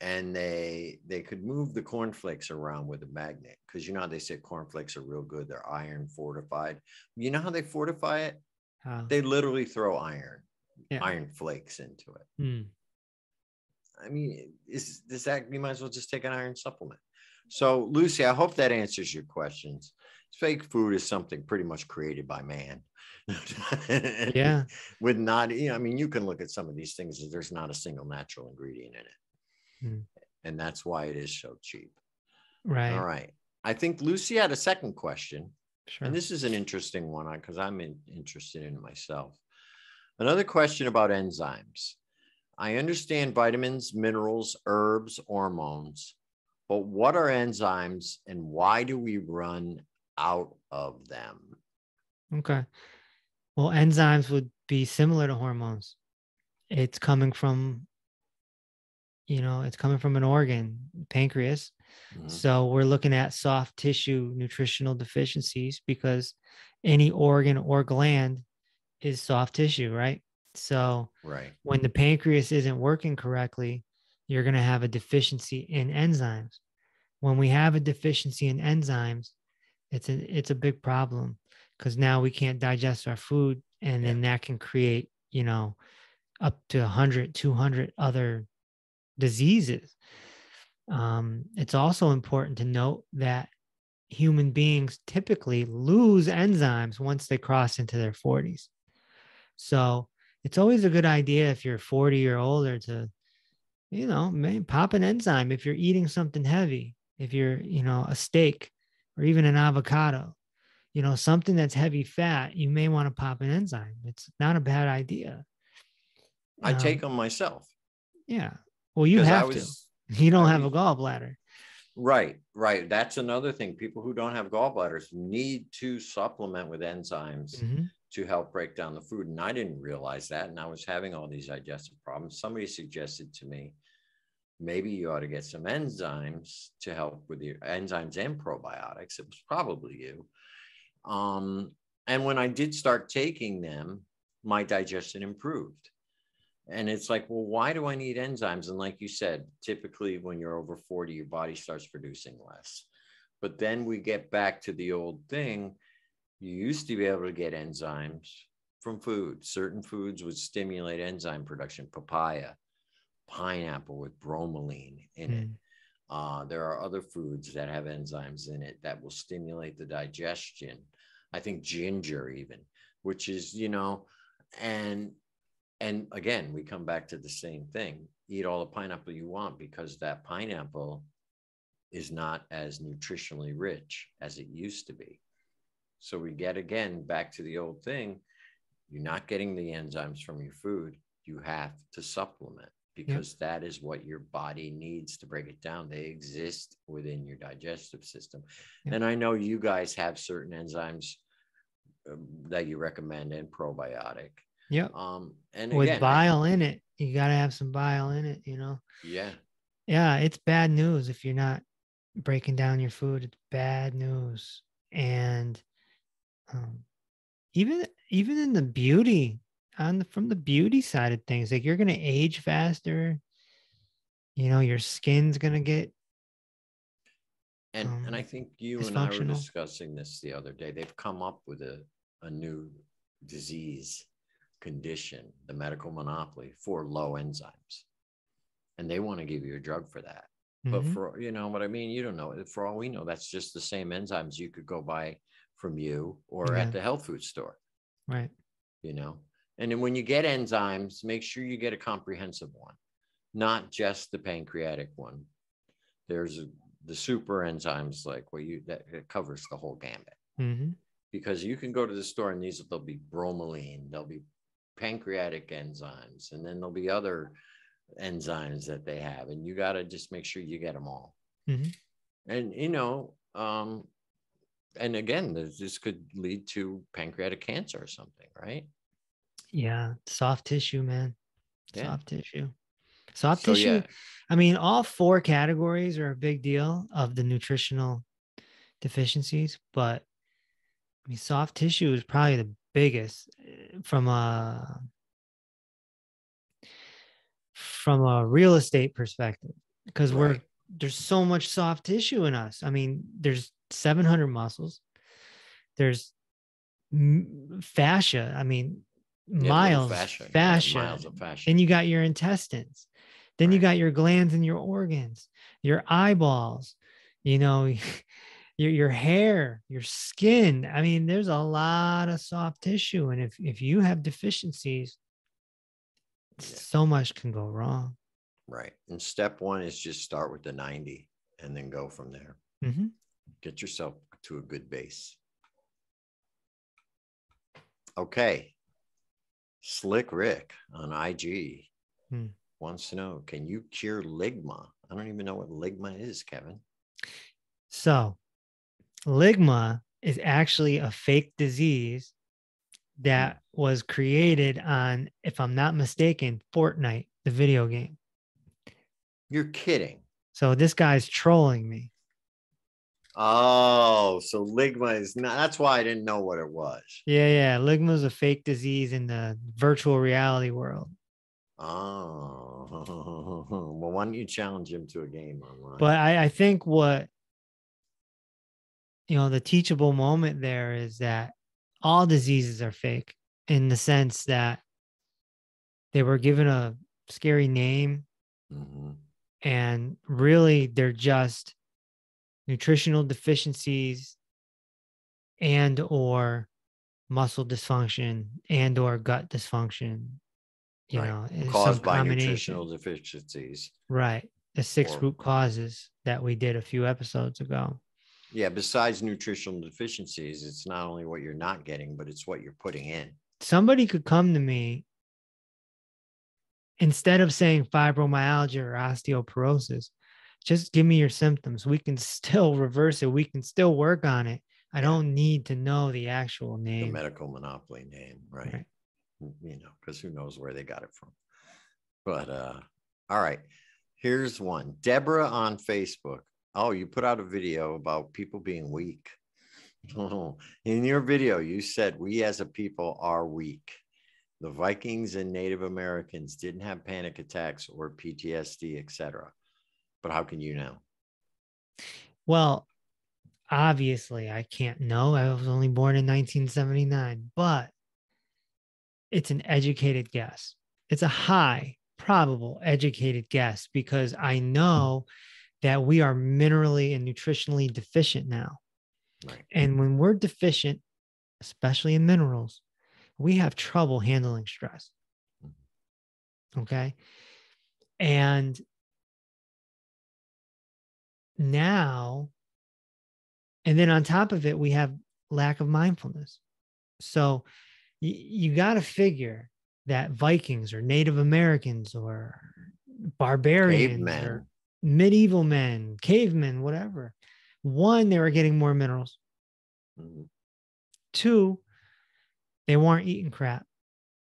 and they, they could move the cornflakes around with a magnet. Cause you know how they say cornflakes are real good. They're iron fortified. You know how they fortify it? Huh. They literally throw iron. Yeah. Iron flakes into it. Mm. I mean, is does that you might as well just take an iron supplement? So, Lucy, I hope that answers your questions. Fake food is something pretty much created by man. yeah, with not, you know, I mean, you can look at some of these things and there's not a single natural ingredient in it, mm. and that's why it is so cheap. Right. All right. I think Lucy had a second question, sure. and this is an interesting one because I'm in, interested in it myself. Another question about enzymes. I understand vitamins, minerals, herbs, hormones, but what are enzymes and why do we run out of them? Okay. Well, enzymes would be similar to hormones. It's coming from you know, it's coming from an organ, pancreas. Mm-hmm. So we're looking at soft tissue nutritional deficiencies because any organ or gland is soft tissue, right? So right. when the pancreas isn't working correctly, you're going to have a deficiency in enzymes. When we have a deficiency in enzymes, it's a, it's a big problem because now we can't digest our food. And yeah. then that can create, you know, up to one hundred, two hundred other diseases. Um, it's also important to note that human beings typically lose enzymes once they cross into their forties. So it's always a good idea if you're forty or older to, you know, maybe pop an enzyme if you're eating something heavy, if you're, you know, a steak or even an avocado, you know, something that's heavy fat, you may want to pop an enzyme. It's not a bad idea. I um, take them myself. Yeah. Well, you have was, to. You don't I have mean, a gallbladder. Right, right. That's another thing. People who don't have gallbladders need to supplement with enzymes mm-hmm. to help break down the food. And I didn't realize that. And I was having all these digestive problems. Somebody suggested to me, maybe you ought to get some enzymes to help with your enzymes and probiotics. It was probably you. Um, and when I did start taking them, my digestion improved. And it's like, well, why do I need enzymes? And like you said, typically when you're over forty, your body starts producing less. But then we get back to the old thing. You used to be able to get enzymes from food. Certain foods would stimulate enzyme production, papaya, pineapple with bromelain in mm. it. Uh, there are other foods that have enzymes in it that will stimulate the digestion. I think ginger even, which is, you know, and and again, we come back to the same thing. Eat all the pineapple you want because that pineapple is not as nutritionally rich as it used to be. So we get again back to the old thing. You're not getting the enzymes from your food. You have to supplement because yeah. that is what your body needs to break it down. They exist within your digestive system. Yeah. And I know you guys have certain enzymes that you recommend and probiotic. Yep. Um, and with again, bile in it, you got to have some bile in it, you know? Yeah. Yeah. It's bad news if you're not breaking down your food. It's bad news. And um, even, even in the beauty on the, from the beauty side of things, like you're going to age faster, you know, your skin's going to get. And, um, and I think you and I were discussing this the other day. They've come up with a, a new disease condition, the medical monopoly for low enzymes, and they want to give you a drug for that. Mm-hmm. But for, you know what I mean, you don't know, for all we know, that's just the same enzymes you could go buy from you or yeah. at the health food store, right? You know, and then when you get enzymes, make sure you get a comprehensive one, not just the pancreatic one. There's the super enzymes like what you that it covers the whole gambit. Mm-hmm. Because you can go to the store and these there'll be bromelain, there'll be pancreatic enzymes, and then there'll be other enzymes that they have, and you got to just make sure you get them all. Mm-hmm. And you know, um and again, this could lead to pancreatic cancer or something, right? Yeah, soft tissue, man. Yeah. Soft tissue. Soft so, tissue. Yeah. I mean, all four categories are a big deal of the nutritional deficiencies, but I mean, soft tissue is probably the biggest from a from a real estate perspective, because right. we're there's so much soft tissue in us. I mean, there's seven hundred muscles, there's fascia. I mean, yeah, miles fascia, fascia. Yeah, miles of fascia. Then you got your intestines, then right. you got your glands and your organs, your eyeballs, you know. Your, your hair, your skin. I mean, there's a lot of soft tissue. And if, if you have deficiencies, yeah. so much can go wrong. Right. And step one is just start with the ninety and then go from there. Mm-hmm. Get yourself to a good base. Okay. Slick Rick on I G hmm. wants to know, can you cure Ligma? I don't even know what Ligma is, Kevin. So. Ligma is actually a fake disease that was created on, if I'm not mistaken, Fortnite, the video game. You're kidding. So this guy's trolling me. Oh, so Ligma is not, that's why I didn't know what it was. Yeah, yeah. Ligma is a fake disease in the virtual reality world. Oh, well, why don't you challenge him to a game online? But I, I think what, you know, the teachable moment there is that all diseases are fake in the sense that they were given a scary name. Mm-hmm. And really, they're just nutritional deficiencies and or muscle dysfunction and or gut dysfunction, you right. know, caused by nutritional deficiencies. Right. The six or, root causes that we did a few episodes ago. Yeah. Besides nutritional deficiencies, it's not only what you're not getting, but it's what you're putting in. Somebody could come to me. Instead of saying fibromyalgia or osteoporosis, just give me your symptoms. We can still reverse it. We can still work on it. I don't need to know the actual name. The medical monopoly name, right? right. You know, because who knows where they got it from. But uh, all right, here's one. Deborah on Facebook. Oh, you put out a video about people being weak. In your video, you said we as a people are weak. The Vikings and Native Americans didn't have panic attacks or P T S D, et cetera. But how can you know? Well, obviously I can't know. I was only born in nineteen seventy-nine, but it's an educated guess. It's a high probable educated guess because I know that we are minerally and nutritionally deficient now. Right. And when we're deficient, especially in minerals, we have trouble handling stress. Okay. And now, and then on top of it, we have lack of mindfulness. So y- you got to figure that Vikings or Native Americans or barbarians cavemen. Or medieval men, cavemen, whatever. One, they were getting more minerals. Mm-hmm. Two, they weren't eating crap.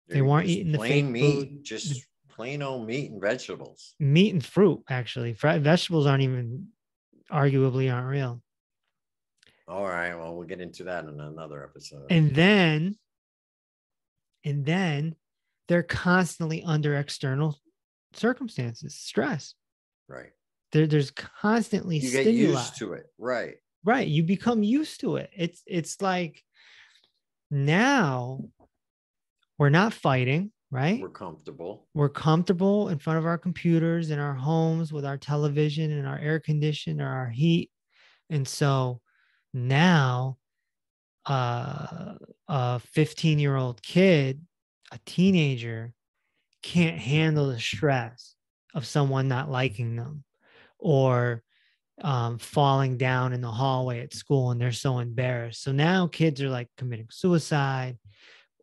They They're weren't eating the plain meat, food. Just plain old meat and vegetables. Meat and fruit, actually. Fried vegetables aren't even... arguably aren't real. All right. Well, we'll get into that in another episode. And then, and then they're constantly under external circumstances, stress. Right. There, there's constantly you stimuli. You get used to it. Right. Right. You become used to it. It's, it's like now we're not fighting, right? We're comfortable. We're comfortable in front of our computers, in our homes, with our television and our air conditioning or our heat. And so now uh, a fifteen-year-old kid, a teenager, can't handle the stress of someone not liking them or um, falling down in the hallway at school and they're so embarrassed. So now kids are like committing suicide.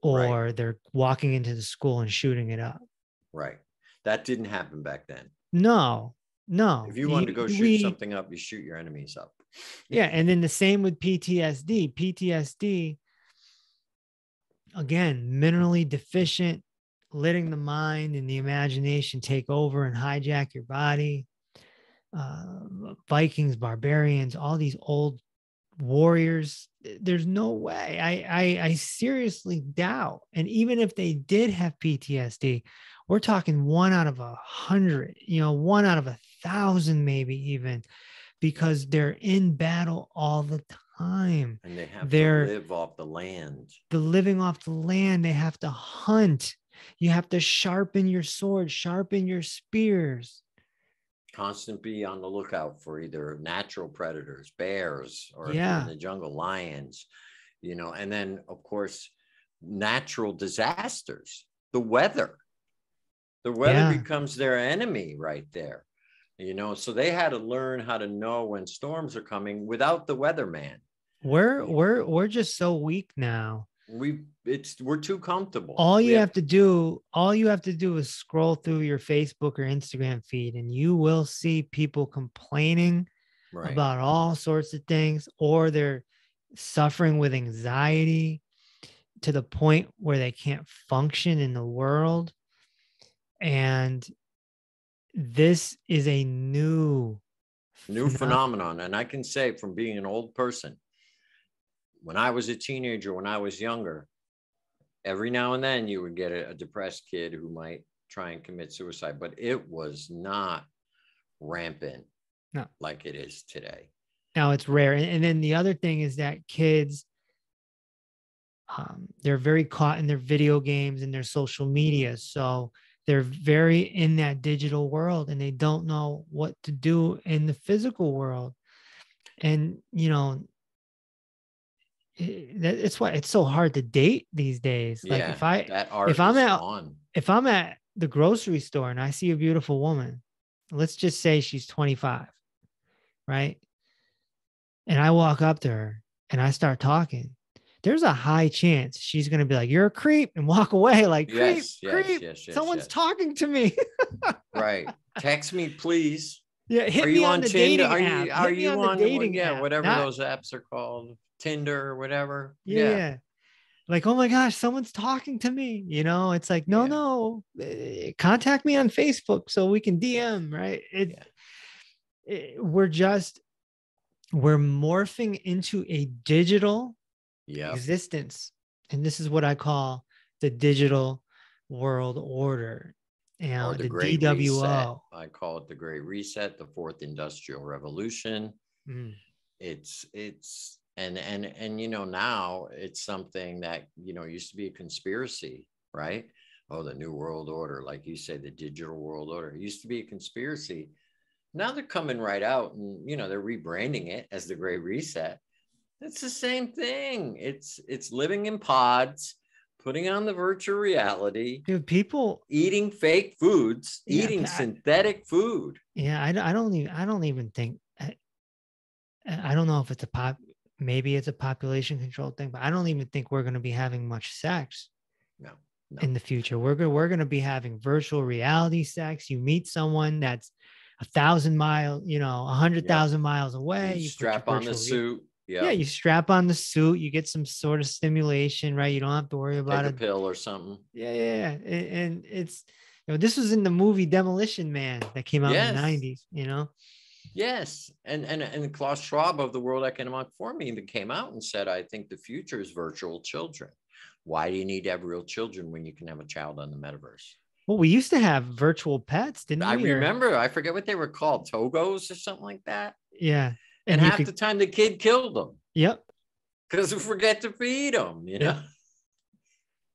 Or right. they're walking into the school and shooting it up. Right. That didn't happen back then. No, no. If you wanted to go shoot we, something up, you shoot your enemies up. Yeah. And then the same with P T S D. P T S D, again, minerally deficient, letting the mind and the imagination take over and hijack your body. Uh, Vikings, barbarians, all these old warriors, there's no way. I, I I seriously doubt. And even if they did have P T S D, we're talking one out of a hundred, you know, one out of a thousand, maybe even, because they're in battle all the time. And they have they're, to live off the land. The living off the land, they have to hunt. You have to sharpen your sword, sharpen your spears. Constantly be on the lookout for either natural predators, bears, or yeah. in the jungle, lions, you know, and then, of course, natural disasters, the weather. The weather yeah. becomes their enemy right there, you know, so they had to learn how to know when storms are coming without the weatherman. We're, we're, we're just so weak now. We it's we're too comfortable. All you have to do, all you have to do is scroll through your Facebook or Instagram feed, and you will see people complaining right. about all sorts of things, or they're suffering with anxiety to the point where they can't function in the world. And this is a new new phenomenon. phenomenon. And I can say from being an old person, when I was a teenager, when I was younger, every now and then you would get a, a depressed kid who might try and commit suicide, but it was not rampant no. like it is today. Now it's rare. And, and then the other thing is that kids, um, they're very caught in their video games and their social media. So they're very in that digital world and they don't know what to do in the physical world. And, you know, it, it's why it's so hard to date these days. Like yeah, if I, that art if I'm at, on. if I'm at the grocery store and I see a beautiful woman, let's just say she's twenty-five, right? And I walk up to her and I start talking, there's a high chance she's going to be like, you're a creep, and walk away like, creep, yes, creep, yes, yes, yes, someone's yes. talking to me. Right. Text me, please. Yeah. Hit are me you on, on the Tinder? Dating are you, app. Are you on, on the dating yeah, app. Whatever Not, those apps are called, Tinder or whatever. Yeah. yeah. Like, oh my gosh, someone's talking to me. You know, it's like, no, yeah. no, contact me on Facebook so we can D M, right? It, yeah. it, we're just... we're morphing into a digital yep. existence. And this is what I call the digital world order. And or the, the great D W O. Reset. I call it the Great Reset, the Fourth Industrial Revolution. Mm. It's, it's, and, and, and, you know, now it's something that, you know, used to be a conspiracy, right? Oh, the new world order, like you say, the digital world order. It used to be a conspiracy. Now they're coming right out and, you know, they're rebranding it as the Great Reset. It's the same thing. It's, it's living in pods, putting on the virtual reality. Dude, people eating fake foods, yeah, eating I, synthetic food. Yeah. I, I don't even, I don't even think, I, I don't know if it's a pop, maybe it's a population control thing, but I don't even think we're going to be having much sex. No. no. In the future, we're going we're going to be having virtual reality sex. You meet someone that's a thousand miles, you know, a hundred thousand yep. miles away. You, you strap on the suit. Yep. Yeah. You strap on the suit. You get some sort of stimulation, right? You don't have to worry about Take a, a pill or something. Yeah. Yeah. And, and it's, you know, this was in the movie Demolition Man that came out yes. in the nineties, you know? Yes. And, and, and Klaus Schwab of the World Economic Forum even came out and said, I think the future is virtual children. Why do you need to have real children when you can have a child on the metaverse? Well, we used to have virtual pets, didn't we? I remember. I forget what they were called. Togos or something like that. Yeah. And, and half could... the time the kid killed them. Yep. Because we forget to feed them, you know? Yeah.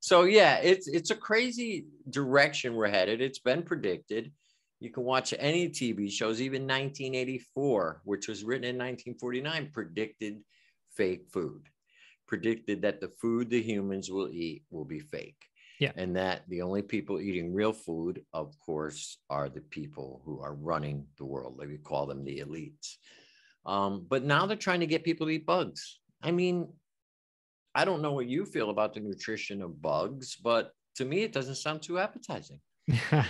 So yeah, it's, it's a crazy direction we're headed. It's been predicted. You can watch any T V shows, even nineteen eighty-four, which was written in nineteen forty-nine, predicted fake food, predicted that the food the humans will eat will be fake. Yeah. And that the only people eating real food, of course, are the people who are running the world. Like we call them the elites. Um, but now they're trying to get people to eat bugs. I mean, I don't know what you feel about the nutrition of bugs, but to me, it doesn't sound too appetizing.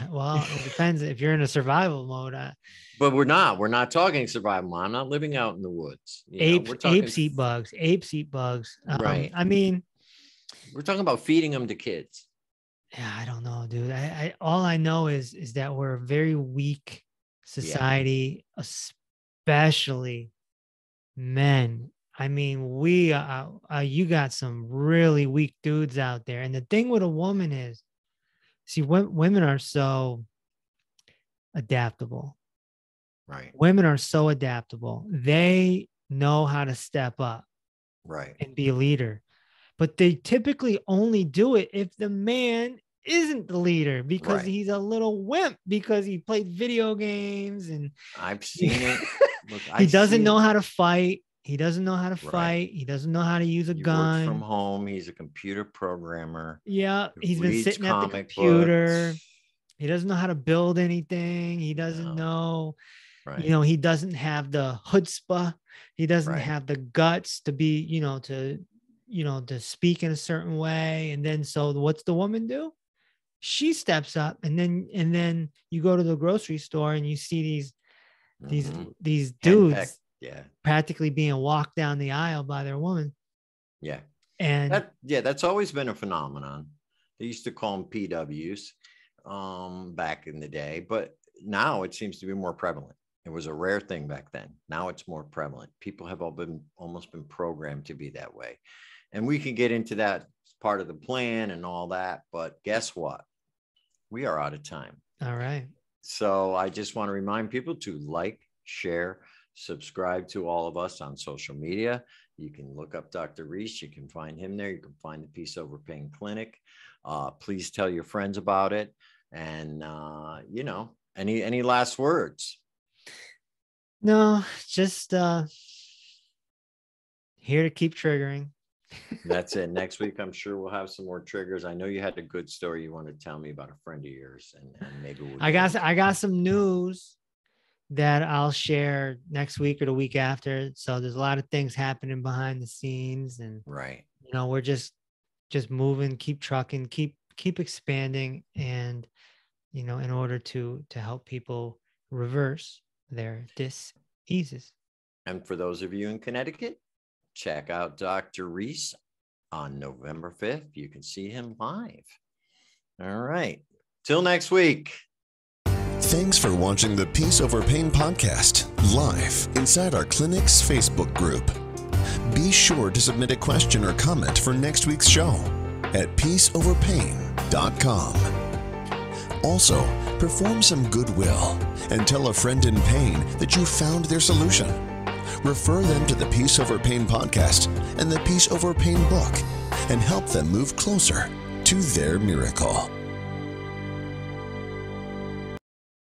Well, it depends if you're in a survival mode. I... But we're not. We're not talking survival mode. I'm not living out in the woods. You apes, know, we're talking... apes eat bugs. Apes eat bugs. Um, right. I mean, we're talking about feeding them to kids. Yeah, I don't know, dude. I, I all I know is is that we're a very weak society, yeah. especially men. I mean, we uh, uh, you got some really weak dudes out there. And the thing with a woman is, see, w- women are so adaptable. Right. Women are so adaptable. They know how to step up, right, and be a leader. But they typically only do it if the man isn't the leader, because right. he's a little wimp, because he played video games and I've seen it. Look, I've he doesn't seen know it. how to fight. He doesn't know how to right. fight. He doesn't know how to use a he gun from home. He's a computer programmer. Yeah. He's he been sitting at the computer. Books. He doesn't know how to build anything. He doesn't no. know, right. you know, he doesn't have the chutzpah. He doesn't right. have the guts to be, you know, to, you know, to speak in a certain way. And then, so what's the woman do? She steps up, and then, and then you go to the grocery store and you see these, mm-hmm. these, these dudes yeah. practically being walked down the aisle by their woman. Yeah. And that, yeah, that's always been a phenomenon. They used to call them P Ws um, back in the day, but now it seems to be more prevalent. It was a rare thing back then. Now it's more prevalent. People have all been almost been programmed to be that way. And we can get into that part of the plan and all that, but guess what? We are out of time. All right. So I just want to remind people to like, share, subscribe to all of us on social media. You can look up Doctor Reese. You can find him there. You can find the Peace Over Pain Clinic. Uh, please tell your friends about it. And, uh, you know, any, any last words? No, just uh, here to keep triggering. That's it. Next week, I'm sure we'll have some more triggers. I know you had a good story you want to tell me about a friend of yours, and, and maybe we'll I got I got some news that I'll share next week or the week after. So there's a lot of things happening behind the scenes, and right, you know, we're just just moving, keep trucking, keep keep expanding, and you know, in order to to help people reverse their diseases. And for those of you in Connecticut, check out Doctor Reese on November fifth. You can see him live. All right. Till next week. Thanks for watching the Peace Over Pain podcast live inside our clinic's Facebook group. Be sure to submit a question or comment for next week's show at peace over pain dot com. Also, perform some goodwill and tell a friend in pain that you found their solution. Refer them to the Peace Over Pain podcast and the Peace Over Pain book and help them move closer to their miracle.